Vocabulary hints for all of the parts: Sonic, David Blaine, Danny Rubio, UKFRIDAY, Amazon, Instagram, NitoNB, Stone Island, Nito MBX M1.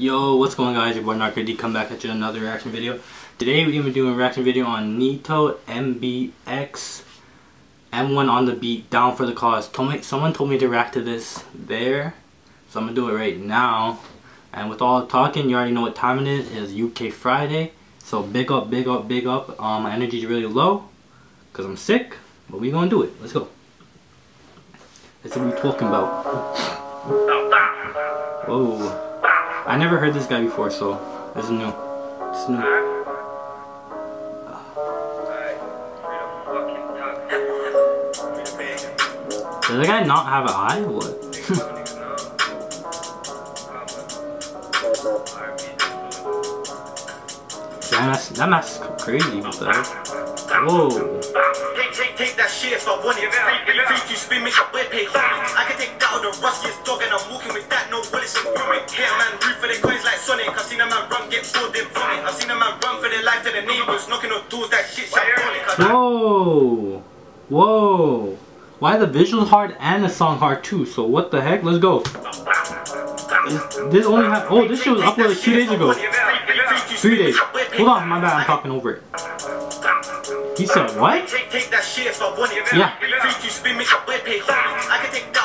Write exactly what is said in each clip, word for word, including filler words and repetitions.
Yo, what's going on, guys? Your boy NitoNB come back at you another reaction video. Today we're going to be doing a reaction video on Nito M B X M one on the beat, down for the cause. Told me, someone told me to react to this there, so I'm going to do it right now. And with all the talking, you already know what time it is. It is U K Friday. So big up, big up, big up. Um, my energy is really low because I'm sick, but we're going to do it. Let's go. Let's see what we're talking about. Whoa. I never heard this guy before, so this is new. It's new. Does the guy not have an eye? What? Damn, that's, that mask is crazy, but whoa. Take, take that shit if I want it. If you spin me, I whip it. I can take that with the rustiest dog, and I'm walking with that. No bullets and brewing. Hit a man, root for their coins like Sonic. I've seen a man run, get bored, then vomit. I've seen a man run for their life to the neighbors, knocking on doors, that shit shambolic. Whoa. Whoa. Why the visual hard and the song hard too? So what the heck? Let's go. This, this only ha oh, this shit was uploaded two days ago. Three days. Hold on, my bad, I'm talking over it. He said what? Yeah. I can take that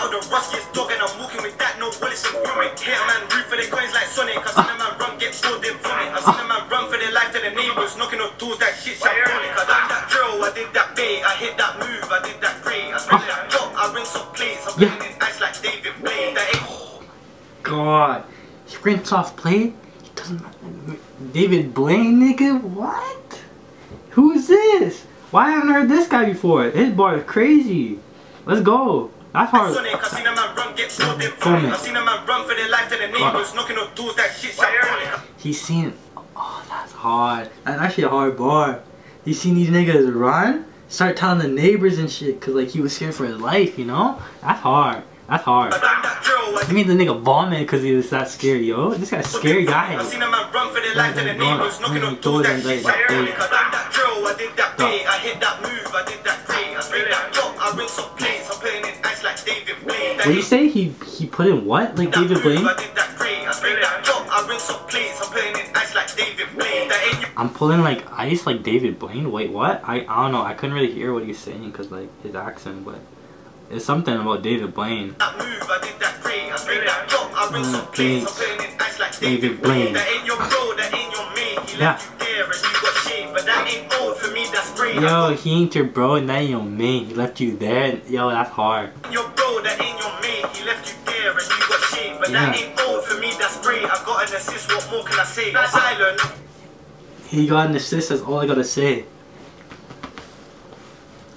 with the rustiest dog, and I'm walking with that, no bullets and brewing. Hit a man, root for their coins like Sonic. I've seen a man run, get bored, then vomit. I've seen a man run for their life to the neighbors, knocking on doors, that shit shambolic. I done that drill, I did that bait, I hit that move, I did that great. I spent that drop, I rinse off plates, I'm playing in ice like David Blaine. Oh god. He rinsed off plate? He doesn't. David Blaine, nigga? What? Who is this? Why haven't I heard this guy before? His bar is crazy. Let's go. That's hard. Sonic, I've seen a man run, get bored, then vomit. I've seen a man run for their life to the neighbors, knocking on doors, that shit shambolic. He's seen. Oh, that's hard. That's actually a hard bar. He's seen these niggas run, start telling the neighbors and shit, cause like he was scared for his life, you know? That's hard. That's hard. I mean, the nigga vomit cause he was that scared, yo. This guy's a scary guy. I've seen a man run for their life to the neighbors, knocking on doors, that shit shambolic. I did that bait, I hit that move, I did that great. I made that drop, I rinse off plates, I'm putting in ice like David Blaine. What did you say? He he put in what? Like David Blaine? I did that great, I made that drop, I rinse off plates, I'm putting in ice like David Blaine. I'm pulling like ice like David Blaine? Wait, what? I, I don't know, I couldn't really hear what he was saying because like his accent, but it's something about David Blaine. That move, I did that great, I made that drop, I rinse off plates, I'm putting in ice like David Blaine. That ain't your bro, that ain't your mate, he left you there and you got shit, but that ain't old. Yo, he ain't your bro and that ain't your man. He left you there. Yo, that's hard. Your bro, that ain't your man. He left you there and you got shame. But yeah, that ain't old for me. That's great. I've got an assist. What more can I say? That's silent. He got an assist. That's all I gotta say.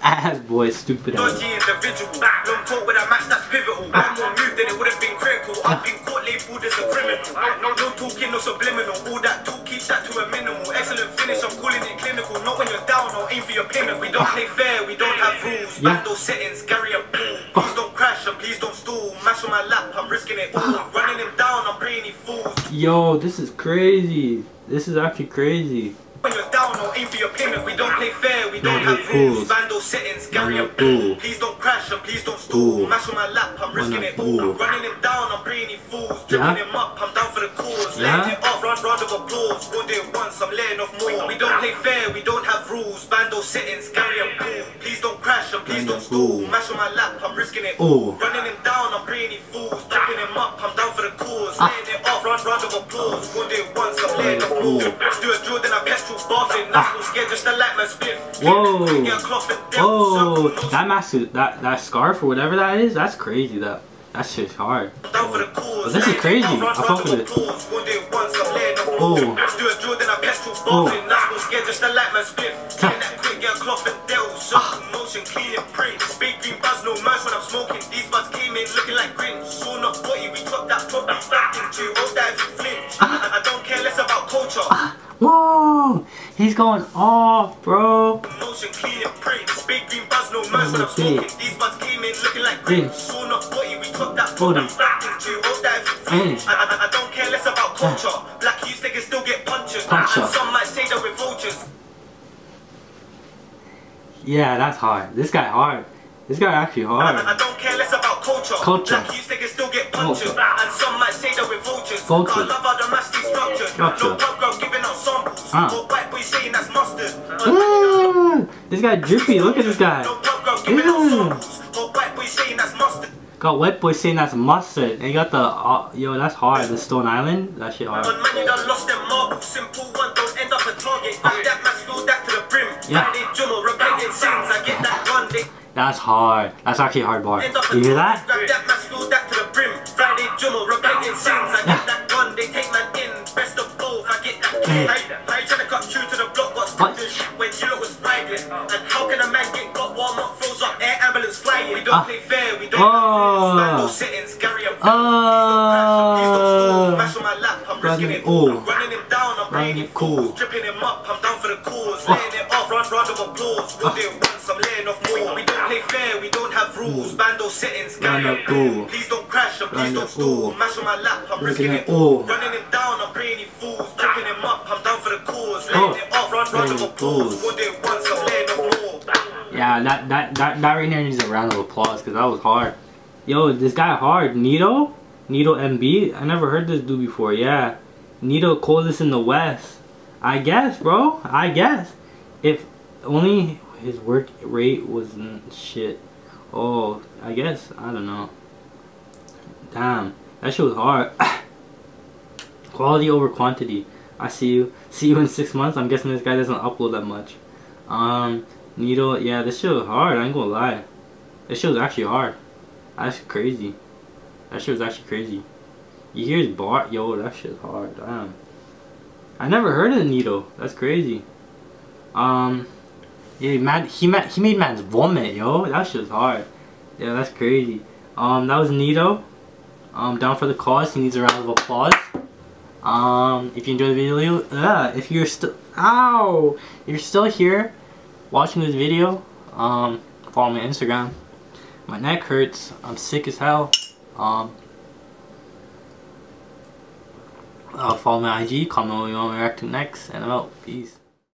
Ass boy, stupid ass. Dodgy individual. Long talk with a match that's pivotal. One more move, then it would have been critical. I've been caught labeled as a criminal. No, no talking, no subliminal. All that talk keeps that to a minimal. Excellent finish. I'm calling it clinical. Not when you're down or aim for your payment. We don't play fair. We don't have rules. Back those settings. Carry a ball. Please don't crash and please don't stall. Mash on my lap. I'm risking it all. Running him down. I'm praying he falls. Yo, this is crazy. This is actually crazy. When you're down or aim for your payment, we don't play fair, we don't have rules. Vandal settings, carry a ball. Please don't crash and please don't stall. Mash on my lap, I'm risking it all. Running him down, I'm praying he falls. Dripping him up, I'm down for the cause. Laying it off, round round of applause. Won't do it once, I'm laying off more. We don't play fair, we don't have rules. Vandal settings, carry a ball. Please don't crash and please don't stall. Mash on my lap, I'm risking it all. Running him down, I'm praying he falls. Dripping him up, I'm down for the cause. Laying it off, round round of applause. Won't do it once, I'm laying off more. Do a drill, then I bet. Whoa! Whoa! That mask, that that scarf or whatever that is, that's crazy. That that shit's hard. But this is crazy. I fuck with it. Oh! Oh! Whoa! He's going off, bro. Motion clean and prints. Big green buzz, no mask when I'm smoking. These buds came in looking like green. Sworn off body, we dropped that pop. I'm starting to roll that if I don't care less about culture. Black youth niggas still get punches. And some might say that we're vultures. Yeah, that's hard. This guy hard. This guy actually hard. I don't care less about culture. Black youth niggas still get punches. And some might say that we're vultures. I love how the mask Gotcha. Ah. Ooh, this guy droopy. Look at this guy. Ooh. Got wet boy saying that's mustard. And you got the uh, yo, that's hard. The Stone Island. That shit hard. Yeah. That's hard. That's actually a hard bar. You hear that? Oh, running him down, I'm running it cool. Dripping him up, I'm down for the cause. Laying it off, round round of applause. What they want, I'm laying off more. We don't play fair, we don't have rules. Bando settings, carry up cool. Please don't crash, and please don't stall. Mash on my lap, I'm risking it all. Running him down, I'm bringing him fools. Dripping him up, I'm down for the cause. Laying it off, round round of applause. What they want, I'm laying off more. Yeah, that, that, that, that right there needs a round of applause, because that was hard. Yo, this guy hard. Nito? Nito M B? I never heard this dude before, yeah. Nito coldest in the West. I guess, bro. I guess. If only his work rate wasn't shit. Oh, I guess. I don't know. Damn. That shit was hard. Quality over quantity. I see you. See you in six months. I'm guessing this guy doesn't upload that much. Um, Nito, yeah, this shit was hard. I ain't gonna lie. This shit was actually hard. That's crazy. That shit was actually crazy. You hear his bar? Yo, that shit's hard. Damn. I never heard of Nito. That's crazy. Um, yeah, man, he mad, he made man's vomit, yo. That shit's hard. Yeah, that's crazy. Um, that was Nito. Um, down for the cause. He needs a round of applause. Um, if you enjoyed the video, uh, if you're still, ow, if you're still here, watching this video, um, follow me on Instagram. My neck hurts. I'm sick as hell. Um. Uh, follow my I G, comment what you want me to react to next, and I'm out. Peace.